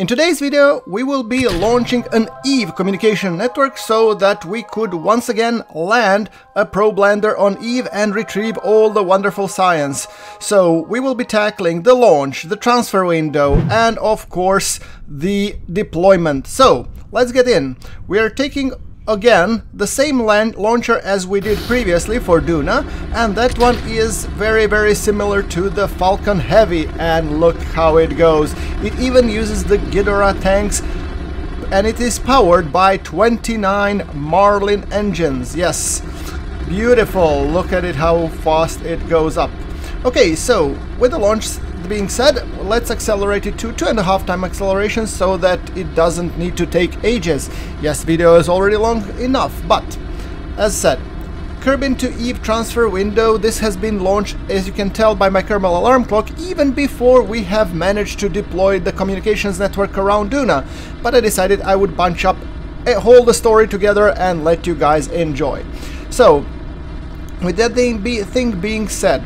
In today's video we will be launching an Eve communication network so that we could once again land a probe lander on Eve and retrieve all the wonderful science. So we will be tackling the launch, the transfer window and of course the deployment. So let's get in. We are taking again the same launcher as we did previously for Duna, and that one is very similar to the Falcon Heavy, and look how it goes. It even uses the Ghidorah tanks and it is powered by 29 Marlin engines. Yes, beautiful, look at it how fast it goes up. Okay, so with the launch being said, let's accelerate it to 2.5 times acceleration so that it doesn't need to take ages. Yes, video is already long enough, but as said, Kerbin to Eve transfer window. This has been launched, as you can tell by my Kerbal alarm clock, even before we have managed to deploy the communications network around Duna, but I decided I would bunch up all the story together and let you guys enjoy. So with that thing being said,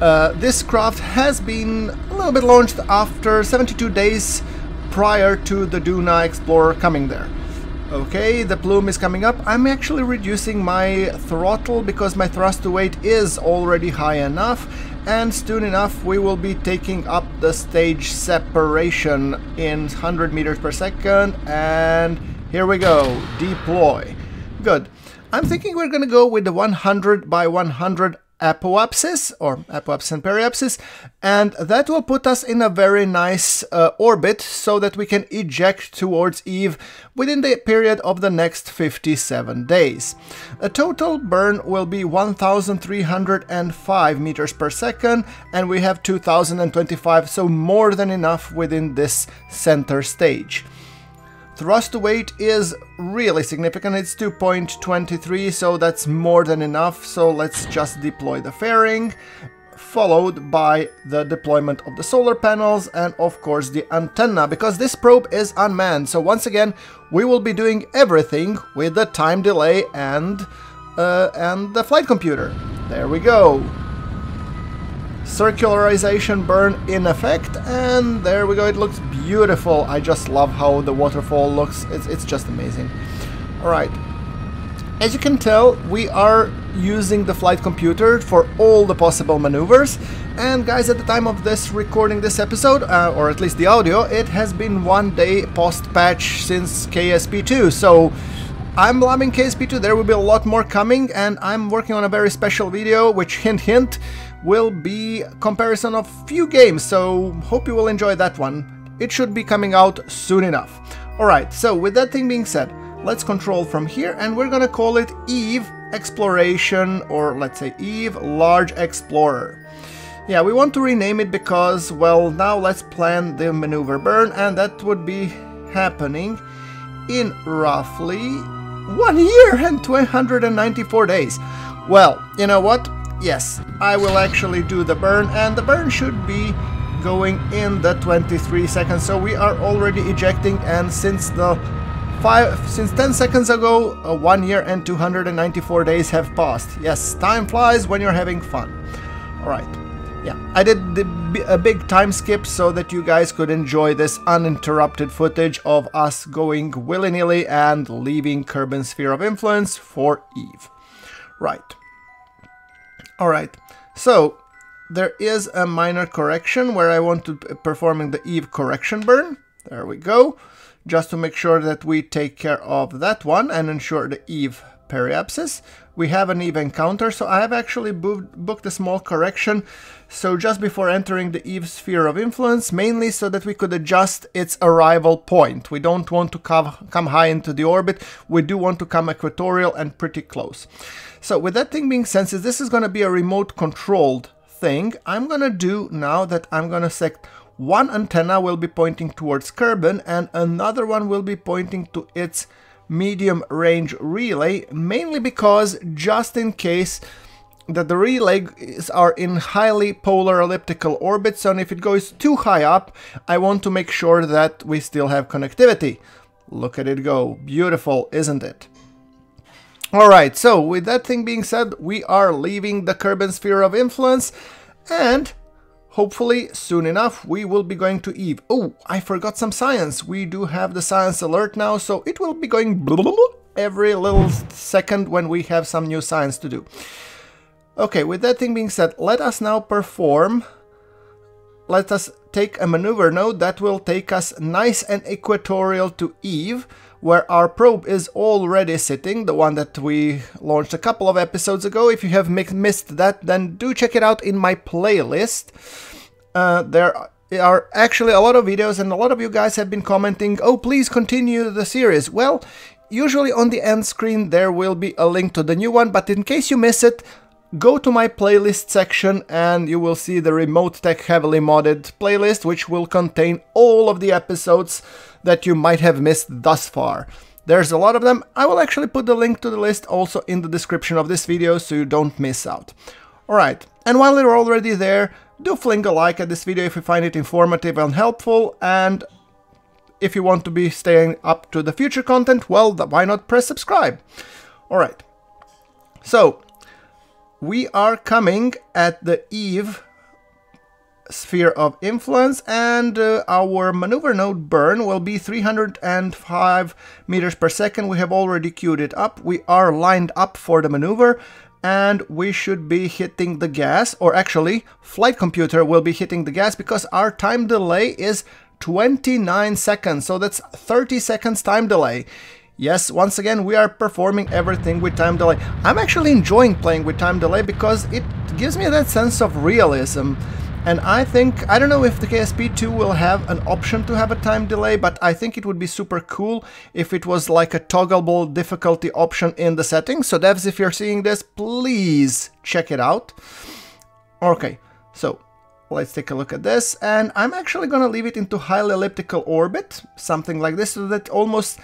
this craft has been a little bit launched after 72 days prior to the Duna Explorer coming there. Okay, the plume is coming up. I'm actually reducing my throttle because my thrust to weight is already high enough, and soon enough we will be taking up the stage separation in 100 meters per second, and here we go, deploy. Good. I'm thinking we're gonna go with the 100 by 100 apoapsis, or apoapsis and periapsis, and that will put us in a very nice orbit so that we can eject towards Eve within the period of the next 57 days. A total burn will be 1,305 meters per second, and we have 2,025, so more than enough within this center stage. Thrust to weight is really significant, it's 2.23, so that's more than enough. So let's just deploy the fairing, followed by the deployment of the solar panels and of course the antenna, because this probe is unmanned. So once again, we will be doing everything with the time delay and the flight computer. There we go. Circularization burn in effect, and there we go, it looks beautiful. I just love how the waterfall looks, it's just amazing. All right, as you can tell, we are using the flight computer for all the possible maneuvers, and guys, at the time of this recording this episode, or at least the audio, it has been 1 day post patch since KSP2, so I'm loving KSP2, there will be a lot more coming, and I'm working on a very special video, which hint hint, will be a comparison of few games, so hope you will enjoy that one. It should be coming out soon enough. Alright, so with that thing being said, let's control from here, and we're gonna call it Eve Exploration, or let's say Eve Large Explorer. Yeah, we want to rename it because, well, now let's plan the maneuver burn, and that would be happening in roughly 1 year and 294 days. Well, you know what? Yes, I will actually do the burn, and the burn should be going in the 23 seconds. So we are already ejecting, and since 10 seconds ago, 1 year and 294 days have passed. Yes, time flies when you're having fun. All right. Yeah, I did a big time skip so that you guys could enjoy this uninterrupted footage of us going willy-nilly and leaving Kerbin's sphere of influence for Eve. Right. Alright, so there is a minor correction where I want to be performing the Eve correction burn. There we go. Just to make sure that we take care of that one and ensure the Eve periapsis. We have an Eve encounter, so I have actually booked a small correction. So just before entering the Eve sphere of influence, mainly so that we could adjust its arrival point. We don't want to come high into the orbit. We do want to come equatorial and pretty close. So with that thing being said, since this is going to be a remote controlled thing, I'm going to do now that I'm going to select one antenna will be pointing towards Kerbin and another one will be pointing to its medium range relay, mainly because just in case that the relays are in highly polar elliptical orbits, and if it goes too high up, I want to make sure that we still have connectivity. Look at it go, beautiful, isn't it? Alright, so with that thing being said, we are leaving the Kerbin sphere of influence, and Hopefully, soon enough, we will be going to Eve. Oh, I forgot some science. We do have the science alert now, so it will be going blah, blah, blah, every little second when we have some new science to do. Okay, with that thing being said, let us now perform. Let us take a maneuver node that will take us nice and equatorial to Eve, where our probe is already sitting, the one that we launched a couple of episodes ago. If you have missed that, then do check it out in my playlist. There are actually a lot of videos, and a lot of you guys have been commenting, oh, please continue the series. Well, usually on the end screen there will be a link to the new one, but in case you miss it, go to my playlist section and you will see the Remote Tech Heavily Modded playlist, which will contain all of the episodes that you might have missed thus far. There's a lot of them. I will actually put the link to the list also in the description of this video so you don't miss out. Alright, and while you're already there, do fling a like at this video if you find it informative and helpful, and if you want to be staying up to the future content, well, why not press subscribe? Alright, so we are coming at the Eve sphere of influence, and our maneuver node burn will be 305 meters per second. We have already queued it up. We are lined up for the maneuver, and we should be hitting the gas, or actually flight computer will be hitting the gas, because our time delay is 29 seconds. So that's 30 seconds time delay. Yes, once again, we are performing everything with time delay. I'm actually enjoying playing with time delay because it gives me that sense of realism. And I think, I don't know if the KSP2 will have an option to have a time delay, but I think it would be super cool if it was like a toggleable difficulty option in the settings. So devs, if you're seeing this, please check it out. Okay, so let's take a look at this, and I'm actually gonna leave it into highly elliptical orbit, something like this, so that almost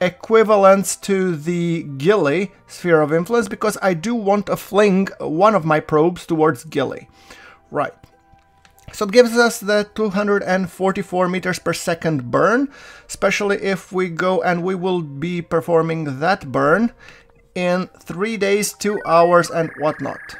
equivalence to the Gilly sphere of influence, because I do want to fling one of my probes towards Gilly. Right. So it gives us the 244 meters per second burn, especially if we go, and we will be performing that burn in 3 days, 2 hours and whatnot.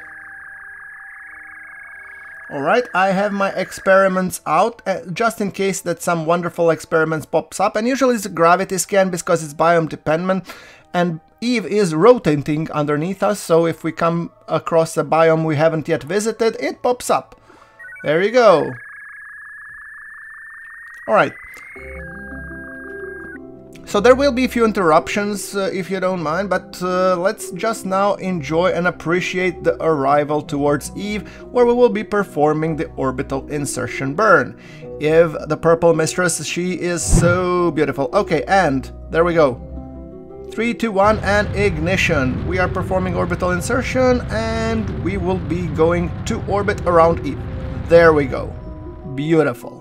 Alright, I have my experiments out, just in case that some wonderful experiments pops up, and usually it's a gravity scan because it's biome dependent, and Eve is rotating underneath us, so if we come across a biome we haven't yet visited, it pops up. There you go. Alright. So there will be a few interruptions, if you don't mind, but let's just now enjoy and appreciate the arrival towards Eve, where we will be performing the orbital insertion burn. Eve, the purple mistress, she is so beautiful. Okay, and there we go. 3, 2, 1, and ignition. We are performing orbital insertion, and we will be going to orbit around Eve. There we go. Beautiful.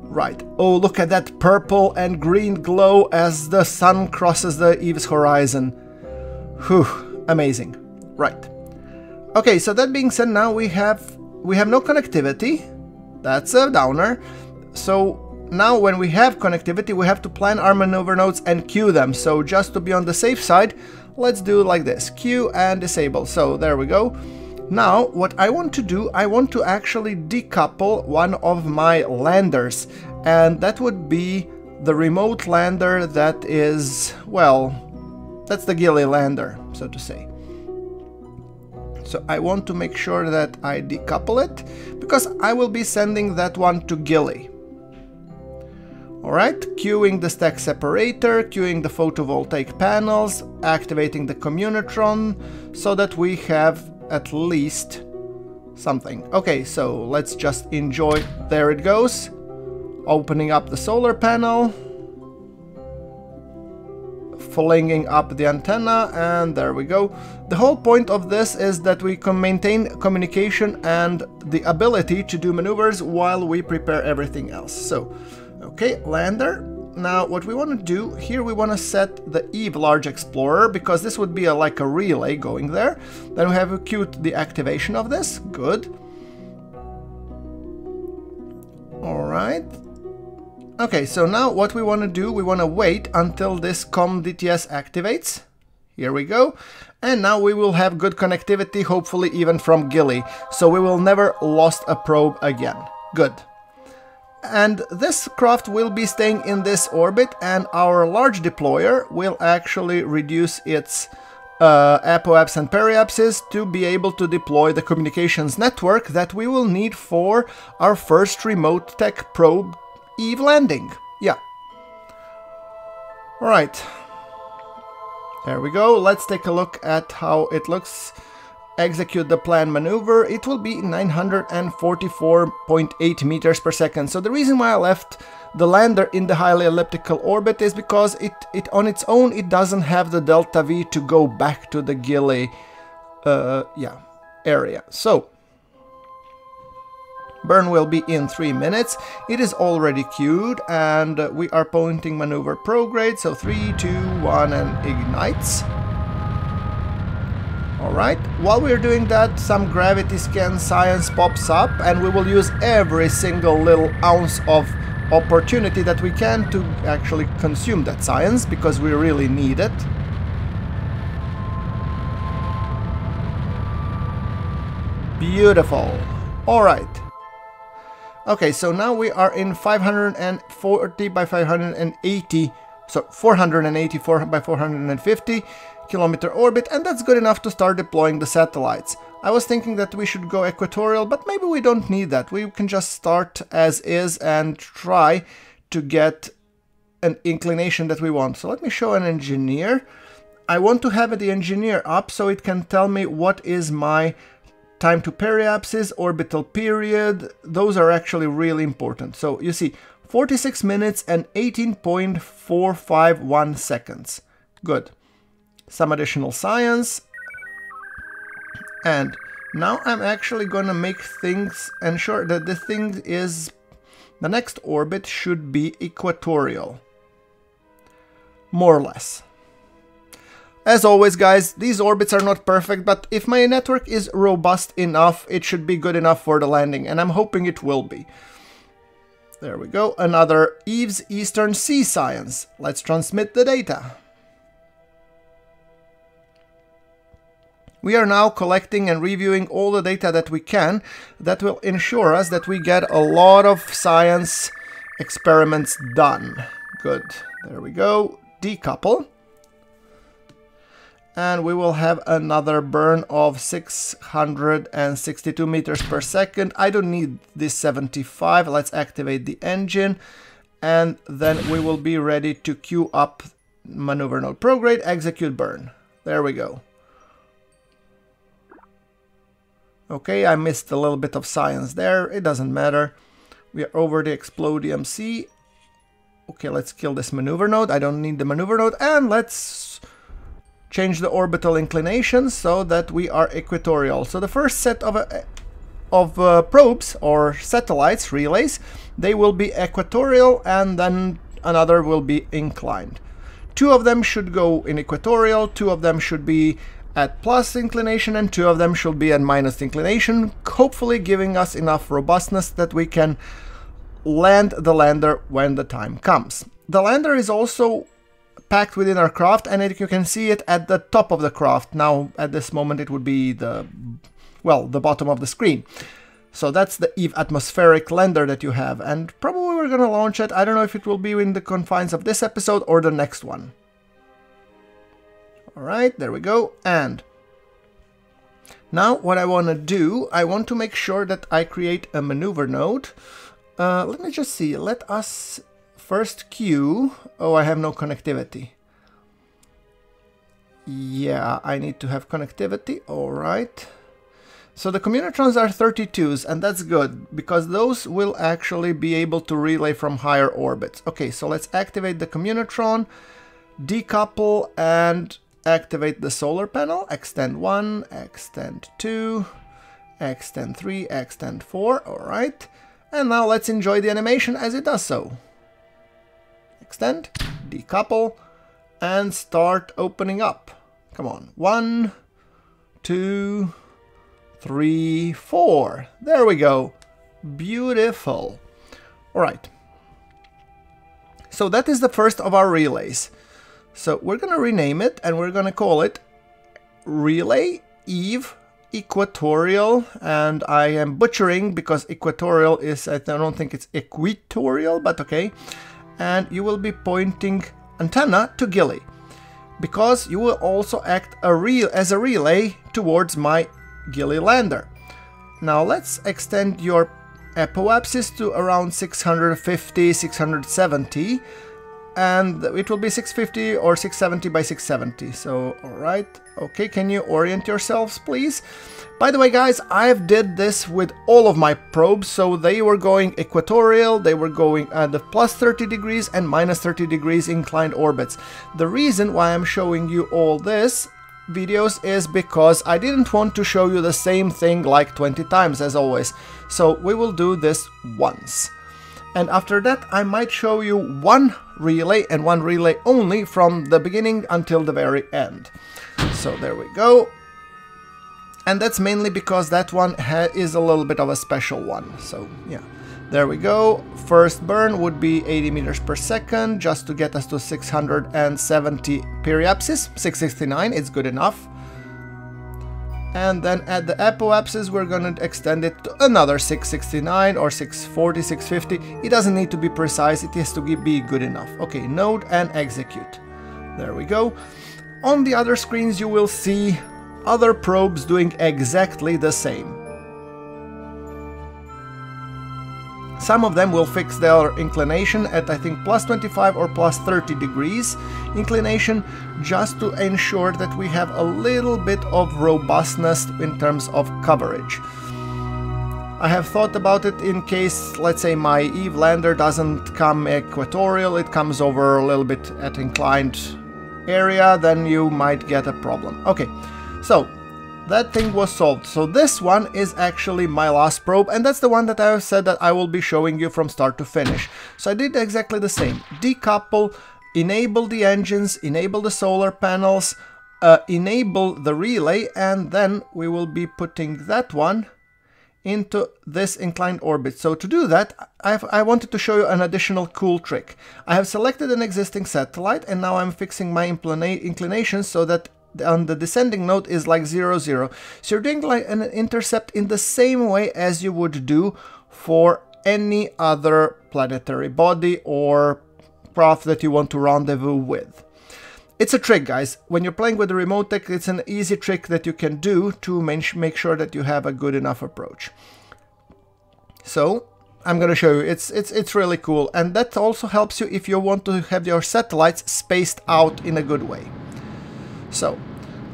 Right. Oh, look at that purple and green glow as the sun crosses the Eve's horizon. Whew, amazing. Right. Okay, so that being said, now we have no connectivity. That's a downer. So now when we have connectivity, we have to plan our maneuver nodes and queue them. So just to be on the safe side, let's do like this. Queue and disable. So there we go. Now, what I want to do, I want to actually decouple one of my landers, and that would be the remote lander that is, well, that's the Gilly lander, so to say. So I want to make sure that I decouple it, because I will be sending that one to Gilly. Alright, queuing the stack separator, queuing the photovoltaic panels, activating the Communitron, so that we have at least something. Okay, so let's just enjoy. There it goes. Opening up the solar panel. Flinging up the antenna, and there we go. The whole point of this is that we can maintain communication and the ability to do maneuvers while we prepare everything else. So, okay, lander. Now, what we want to do here, we want to set the Eve Large Explorer, because this would be like a relay going there. Then we have queued the activation of this. Good. Alright. Okay, so now what we want to do, we want to wait until this COM DTS activates. Here we go. And now we will have good connectivity, hopefully even from Gilly, so we will never lost a probe again. Good. And this craft will be staying in this orbit, and our large deployer will actually reduce its apoapsis and periapsis to be able to deploy the communications network that we will need for our first remote tech probe Eve landing. Yeah. Alright. There we go. Let's take a look at how it looks. Execute the planned maneuver. It will be 944.8 meters per second. So the reason why I left the lander in the highly elliptical orbit is because it on its own, it doesn't have the delta V to go back to the Gilly area. So burn will be in 3 minutes. It is already queued, and we are pointing maneuver prograde. So 3, 2, 1, and ignites. Alright, while we're doing that, some gravity scan science pops up, and we will use every single little ounce of opportunity that we can to actually consume that science, because we really need it. Beautiful. Alright. Okay, so now we are in 540 by 580, so 484 by 450. Kilometer orbit, and that's good enough to start deploying the satellites. I was thinking that we should go equatorial, but maybe we don't need that. We can just start as is and try to get an inclination that we want. So let me show an engineer. I want to have the engineer up so it can tell me what is my time to periapsis, orbital period. Those are actually really important. So you see, 46 minutes and 18.451 seconds. Good. Some additional science, and now I'm actually gonna make things ensure that the next orbit should be equatorial, more or less. As always, guys, these orbits are not perfect, but if my network is robust enough, it should be good enough for the landing, and I'm hoping it will be. There we go, another Eve's Eastern Sea science. Let's transmit the data. We are now collecting and reviewing all the data that we can. That will ensure us that we get a lot of science experiments done. Good. There we go. Decouple. And we will have another burn of 662 meters per second. I don't need this 75. Let's activate the engine. And then we will be ready to queue up maneuver node prograde, execute burn. There we go. Okay, I missed a little bit of science there. It doesn't matter. We are over the Explodium C. Okay, let's kill this maneuver node. I don't need the maneuver node. And let's change the orbital inclination so that we are equatorial. So the first set of probes or satellites, relays, they will be equatorial, and then another will be inclined. 2 of them should go in equatorial, 2 of them should be at plus inclination, and 2 of them should be at minus inclination, hopefully giving us enough robustness that we can land the lander when the time comes. The lander is also packed within our craft, and you can see it at the top of the craft. Now, at this moment, it would be the bottom of the screen. So that's the Eve atmospheric lander that you have, and probably we're gonna launch it. I don't know if it will be in the confines of this episode or the next one. All right, there we go. And now what I want to do, I want to make sure that I create a maneuver node. Let me just see. Let us first queue. Oh, I have no connectivity. Yeah, I need to have connectivity. All right. So the Communitrons are 32s, and that's good because those will actually be able to relay from higher orbits. Okay, so let's activate the Communitron, decouple, and activate the solar panel, extend 1, extend 2, extend 3, extend 4, alright. And now let's enjoy the animation as it does so. Extend, decouple, and start opening up. Come on, 1, 2, 3, 4. There we go. Beautiful. Alright. So that is the first of our relays. So we're gonna rename it and we're gonna call it Relay Eve Equatorial, and I am butchering because equatorial is, I don't think it's equatorial, but okay. And you will be pointing antenna to Gilly, because you will also act as a relay towards my Gilly lander. Now let's extend your apoapsis to around 650, 670, and it will be 650 or 670 by 670. So, all right, okay, can you orient yourselves, please? By the way, guys, I've did this with all of my probes, so they were going equatorial, they were going at the plus 30 degrees and minus 30 degrees inclined orbits. The reason why I'm showing you all this videos is because I didn't want to show you the same thing like 20 times as always. So we will do this once. And after that, I might show you one relay and one relay only from the beginning until the very end. So there we go. And that's mainly because that one is a little bit of a special one. So yeah, there we go. First burn would be 80 meters per second, just to get us to 670 periapsis. 669, it's good enough. And then at the apoapsis, we're going to extend it to another 669 or 640, 650. It doesn't need to be precise, it has to be good enough. Okay, node and execute. There we go. On the other screens, you will see other probes doing exactly the same. Some of them will fix their inclination at, I think, plus 25 or plus 30 degrees inclination, just to ensure that we have a little bit of robustness in terms of coverage. I have thought about it in case, let's say, my Eve lander doesn't come equatorial, it comes over a little bit at inclined area, then you might get a problem. Okay, so that thing was solved. So this one is actually my last probe, and that's the one that I said that I will be showing you from start to finish. So I did exactly the same. Decouple, enable the engines, enable the solar panels, enable the relay, and then we will be putting that one into this inclined orbit. So to do that, I wanted to show you an additional cool trick. I have selected an existing satellite, and now I'm fixing my inclination so that on the descending node is like 0, 0. So you're doing like an intercept in the same way as you would do for any other planetary body or craft that you want to rendezvous with. It's a trick, guys. When you're playing with the Remote Tech, it's an easy trick that you can do to make sure that you have a good enough approach. So I'm going to show you. It's really cool, and that also helps you if you want to have your satellites spaced out in a good way. So,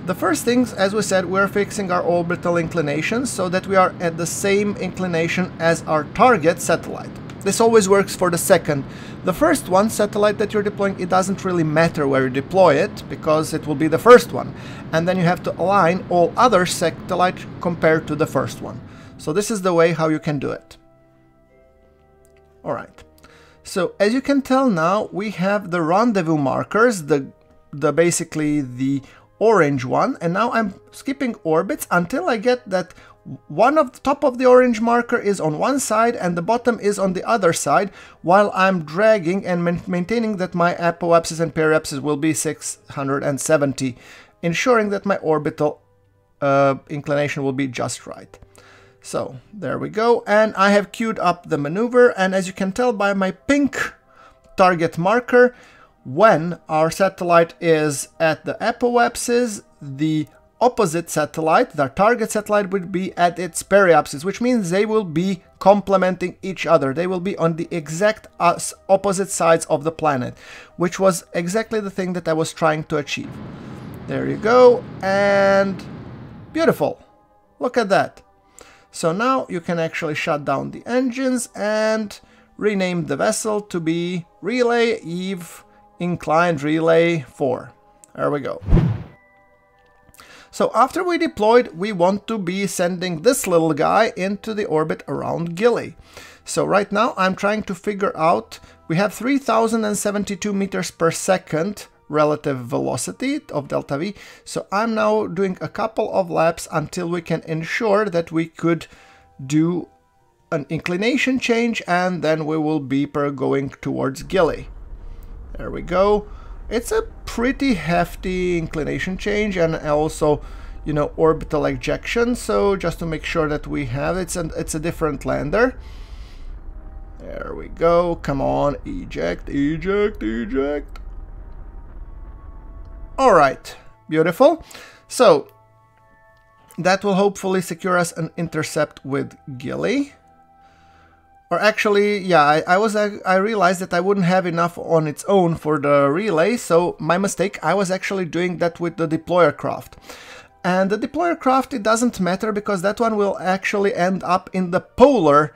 the first things, as we said, we're fixing our orbital inclination so that we are at the same inclination as our target satellite. This always works for the second. The first one, satellite that you're deploying, it doesn't really matter where you deploy it, because it will be the first one. And then you have to align all other satellites compared to the first one. So this is the way how you can do it. All right. So, as you can tell now, we have the rendezvous markers, basically the orange one, and now I'm skipping orbits until I get that one of the top of the orange marker is on one side and the bottom is on the other side, while I'm dragging and maintaining that my apoapsis and periapsis will be 670, ensuring that my orbital inclination will be just right. So there we go, and I have queued up the maneuver, and as you can tell by my pink target marker, when our satellite is at the apoapsis, the opposite satellite, their target satellite, would be at its periapsis, which means they will be complementing each other. They will be on the exact opposite sides of the planet, which was exactly the thing that I was trying to achieve. There you go, and beautiful. Look at that. So now you can actually shut down the engines and rename the vessel to be Relay Eve Inclined Relay 4. There we go. So after we deployed, we want to be sending this little guy into the orbit around Gilly. So right now I'm trying to figure out, we have 3072 meters per second relative velocity of delta V. So I'm now doing a couple of laps until we can ensure that we could do an inclination change, and then we will be going towards Gilly. There we go. It's a pretty hefty inclination change, and also, you know, orbital ejection. So just to make sure that we have it, and it's a different lander. There we go. Come on, eject, eject, eject. All right, beautiful. So that will hopefully secure us an intercept with Gilly. Or actually, yeah, I realized that I wouldn't have enough on its own for the relay, so my mistake, I was actually doing that with the deployer craft. And the deployer craft, it doesn't matter, because that one will actually end up in the polar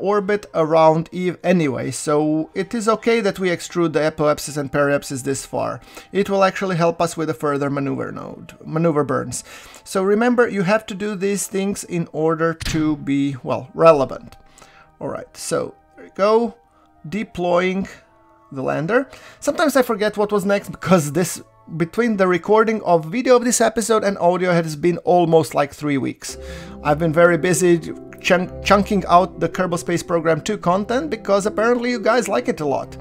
orbit around Eve anyway, so it is okay that we extrude the apoapsis and periapsis this far. It will actually help us with a further maneuver burns. So remember, you have to do these things in order to be, well, relevant. Alright, so there you go, deploying the lander. Sometimes I forget what was next, because this, between the recording of video of this episode and audio, has been almost like 3 weeks. I've been very busy chunking out the Kerbal Space Program 2 content, because apparently you guys like it a lot.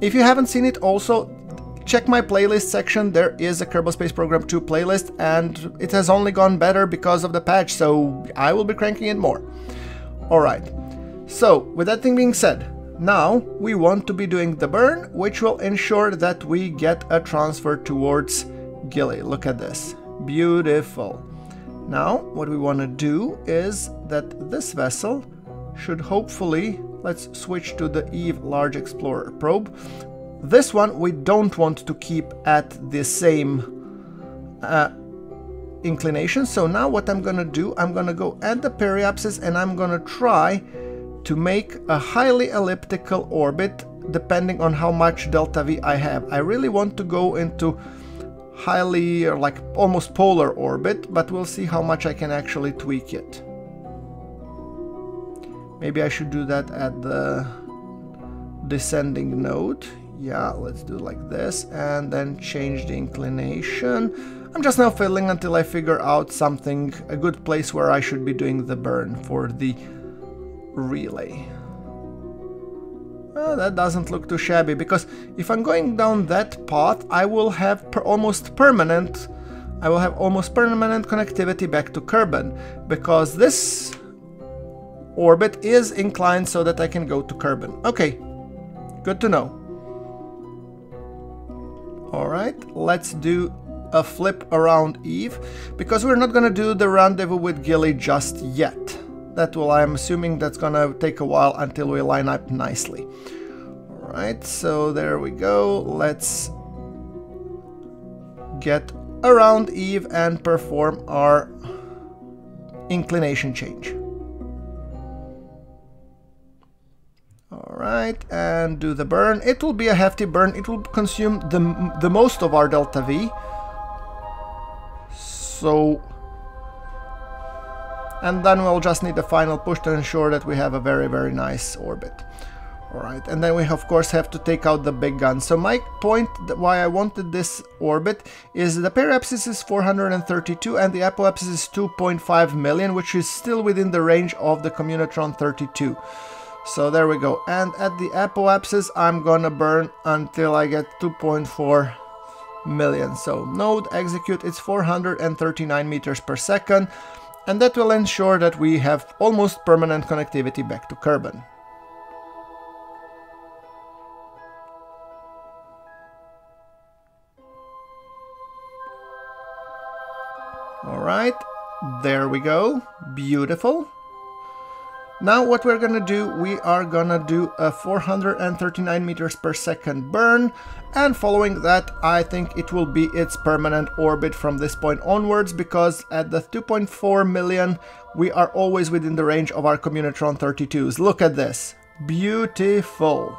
If you haven't seen it, also check my playlist section. There is a Kerbal Space Program 2 playlist, and it has only gone better because of the patch, so I will be cranking it more. Alright, so with that thing being said, now we want to be doing the burn, which will ensure that we get a transfer towards Gilly. Look at this, beautiful. Now what we want to do is that this vessel should hopefully, let's switch to the Eve Large Explorer probe. This one we don't want to keep at the same inclination. So now what I'm gonna do, I'm gonna go at the periapsis, and I'm gonna try to make a highly elliptical orbit depending on how much delta V I have. I really want to go into highly, or like almost polar orbit, but we'll see how much I can actually tweak it. Maybe I should do that at the descending node. Yeah, let's do like this, and then change the inclination. I'm just now fiddling until I figure out something, a good place where I should be doing the burn for the relay. Well, that doesn't look too shabby, because if I'm going down that path, I will have almost permanent connectivity back to Kerbin, because this orbit is inclined so that I can go to Kerbin. Okay, good to know. Alright, let's do a flip around Eve, because we're not gonna do the rendezvous with Gilly just yet. That will, I'm assuming that's gonna take a while until we line up nicely. All right, so there we go. Let's get around Eve and perform our inclination change. All right, and do the burn. It will be a hefty burn. It will consume the most of our delta V. So, and then we'll just need the final push to ensure that we have a very, very nice orbit. Alright, and then we of course have to take out the big gun. So my point why I wanted this orbit is the periapsis is 432 and the apoapsis is 2.5 million, which is still within the range of the Communitron 32. So there we go. And at the apoapsis I'm gonna burn until I get 2.4 million. So node execute, it's 439 meters per second. And that will ensure that we have almost permanent connectivity back to Kerbin. Alright, there we go, beautiful. Now what we're gonna do, we are gonna do a 439 meters per second burn, and following that I think it will be its permanent orbit from this point onwards, because at the 2.4 million we are always within the range of our Communitron 32s. Look at this, beautiful.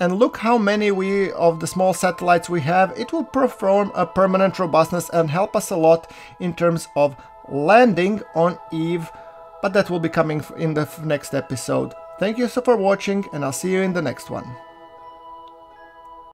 And look how many of the small satellites we have. It will perform a permanent robustness and help us a lot in terms of landing on Eve, but that will be coming in the next episode. Thank you so for watching, and I'll see you in the next one.